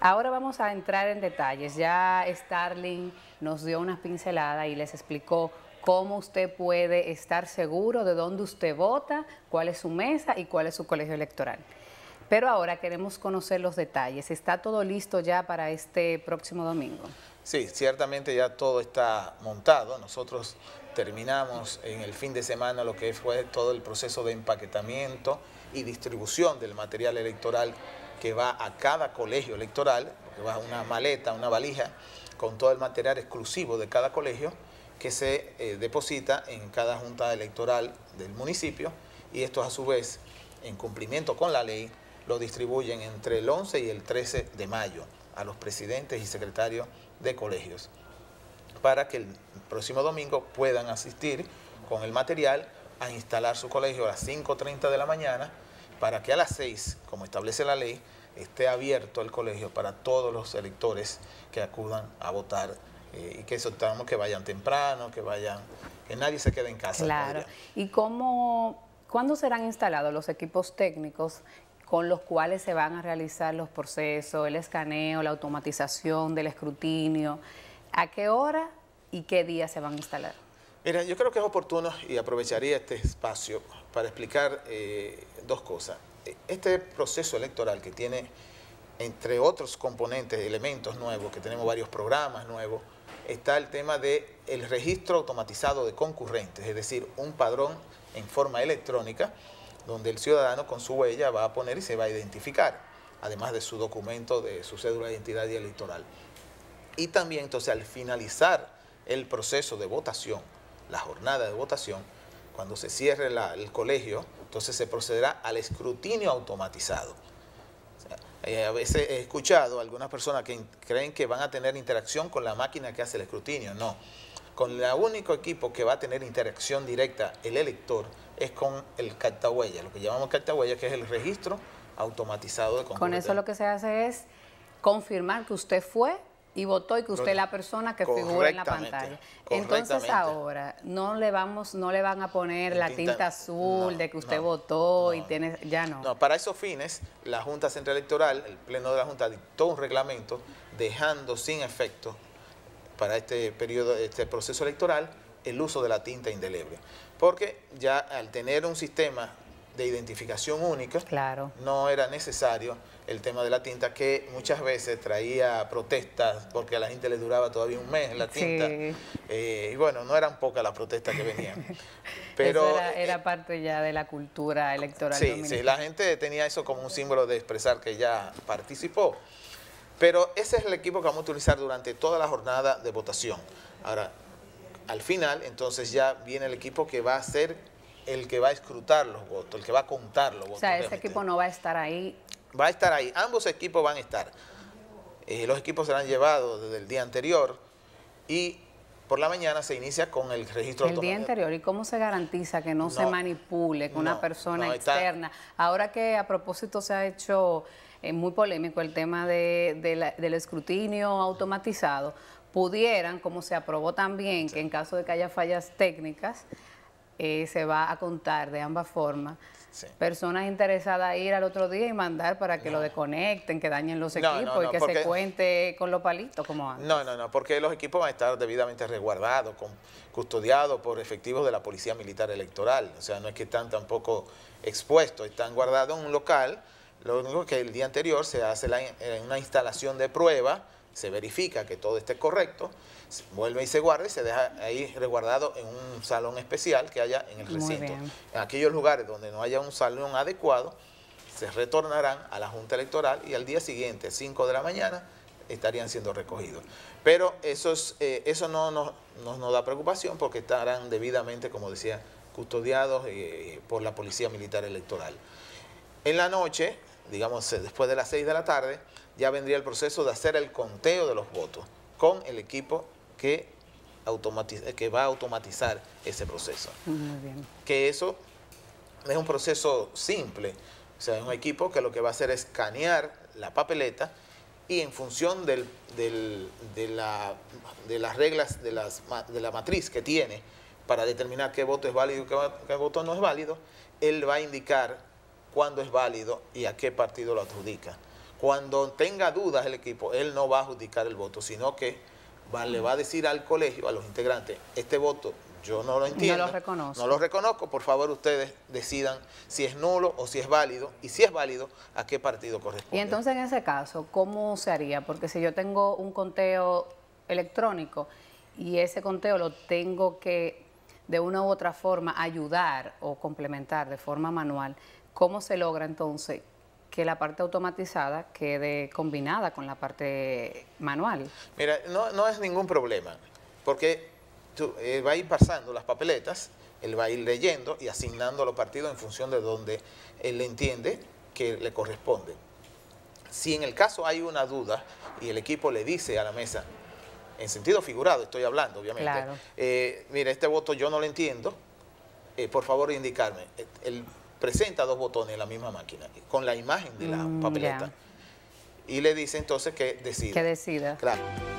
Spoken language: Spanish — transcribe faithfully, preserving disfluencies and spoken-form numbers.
Ahora vamos a entrar en detalles. Ya Starling nos dio una pincelada y les explicó cómo usted puede estar seguro de dónde usted vota, cuál es su mesa y cuál es su colegio electoral. Pero ahora queremos conocer los detalles. ¿Está todo listo ya para este próximo domingo? Sí, ciertamente ya todo está montado. Nosotros terminamos en el fin de semana lo que fue todo el proceso de empaquetamiento y distribución del material electoral que va a cada colegio electoral, porque va una maleta, una valija, con todo el material exclusivo de cada colegio que se eh, deposita en cada junta electoral del municipio, y estos a su vez, en cumplimiento con la ley, lo distribuyen entre el once y el trece de mayo a los presidentes y secretarios de colegios, para que el próximo domingo puedan asistir con el material a instalar su colegio a las cinco treinta de la mañana, para que a las seis, como establece la ley, esté abierto el colegio para todos los electores que acudan a votar, eh, y que soltamos que vayan temprano, que vayan, que nadie se quede en casa. Claro. ¿Y cómo, cuándo serán instalados los equipos técnicos con los cuales se van a realizar los procesos, el escaneo, la automatización del escrutinio? ¿A qué hora y qué día se van a instalar? Mira, yo creo que es oportuno y aprovecharía este espacio para explicar eh, dos cosas. Este proceso electoral, que tiene, entre otros componentes, elementos nuevos, que tenemos varios programas nuevos, está el tema del registro automatizado de concurrentes, es decir, un padrón en forma electrónica, donde el ciudadano con su huella va a poner y se va a identificar, además de su documento, de su cédula de identidad y electoral. Y también, entonces, al finalizar el proceso de votación, la jornada de votación, cuando se cierre la, el colegio, entonces se procederá al escrutinio automatizado. O sea, eh, a veces he escuchado a algunas personas que creen que van a tener interacción con la máquina que hace el escrutinio. No, con el único equipo que va a tener interacción directa el elector es con el cartahuella, lo que llamamos cartahuella, que es el registro automatizado de concurrentes. Con eso lo que se hace es confirmar que usted fue y votó y que usted es la persona que figura en la pantalla. Entonces ahora no le vamos, no le van a poner la tinta, tinta azul no, de que usted no, votó no, y tiene, ya no. No, para esos fines la Junta Central Electoral, el Pleno de la Junta dictó un reglamento dejando sin efecto para este periodo, este proceso electoral, el uso de la tinta indeleble. Porque ya al tener un sistema de identificación única, claro, no era necesario el tema de la tinta, que muchas veces traía protestas porque a la gente le duraba todavía un mes la tinta. Sí. Eh, y bueno, no eran pocas las protestas que venían. Pero era, era parte ya de la cultura electoral. Sí, dominicana. Sí, la gente tenía eso como un símbolo de expresar que ya participó. Pero ese es el equipo que vamos a utilizar durante toda la jornada de votación. Ahora, al final, entonces ya viene el equipo que va a hacer, el que va a escrutar los votos, el que va a contar los votos. O sea, ese realmente. Equipo no va a estar ahí. Va a estar ahí, ambos equipos van a estar. Eh, los equipos serán llevados desde el día anterior y por la mañana se inicia con el registro automático. El día anterior, ¿y cómo se garantiza que no, no se manipule con no, una persona no, externa? Ahora que a propósito se ha hecho eh, muy polémico el tema de, de la, del escrutinio automatizado, pudieran, como se aprobó también, sí, que en caso de que haya fallas técnicas, Eh, se va a contar de ambas formas. Sí. Personas interesadas a ir al otro día y mandar para que no lo desconecten, que dañen los equipos no, no, no, y que porque se cuente con los palitos como antes. No, no, no, porque los equipos van a estar debidamente resguardados, con, custodiados por efectivos de la Policía Militar Electoral. O sea, no es que están tampoco expuestos, están guardados en un local. Lo único que el día anterior se hace la, una instalación de prueba, se verifica que todo esté correcto, vuelve y se guarda y se deja ahí resguardado en un salón especial que haya en el recinto. En aquellos lugares donde no haya un salón adecuado, se retornarán a la Junta Electoral y al día siguiente, cinco de la mañana, estarían siendo recogidos. Pero eso, es, eh, eso no nos no, no da preocupación porque estarán debidamente, como decía, custodiados eh, por la Policía Militar Electoral. En la noche, digamos después de las seis de la tarde, ya vendría el proceso de hacer el conteo de los votos con el equipo que, automatiza, que va a automatizar ese proceso. Muy bien. Que eso es un proceso simple. O sea, es un equipo que lo que va a hacer es escanear la papeleta y en función del, del, de, la, de las reglas de, las, de la matriz que tiene para determinar qué voto es válido y qué, qué voto no es válido, él va a indicar cuándo es válido y a qué partido lo adjudica. Cuando tenga dudas el equipo, él no va a adjudicar el voto, sino que va, le va a decir al colegio, a los integrantes, este voto yo no lo entiendo, no lo reconozco, no lo reconozco, por favor ustedes decidan si es nulo o si es válido, y si es válido, a qué partido corresponde. Y entonces en ese caso, ¿cómo se haría? Porque si yo tengo un conteo electrónico y ese conteo lo tengo que, de una u otra forma, ayudar o complementar de forma manual, ¿cómo se logra entonces que la parte automatizada quede combinada con la parte manual? Mira, no, no es ningún problema, porque tú, eh, va a ir pasando las papeletas, él va a ir leyendo y asignando a los partidos en función de donde él entiende que le corresponde. Si en el caso hay una duda y el equipo le dice a la mesa, en sentido figurado estoy hablando, obviamente, claro, eh, mira, este voto yo no lo entiendo, eh, por favor indicarme. El presenta dos botones en la misma máquina, con la imagen de la mm, papeleta. Yeah. Y le dice entonces que decida. Que decida. Claro.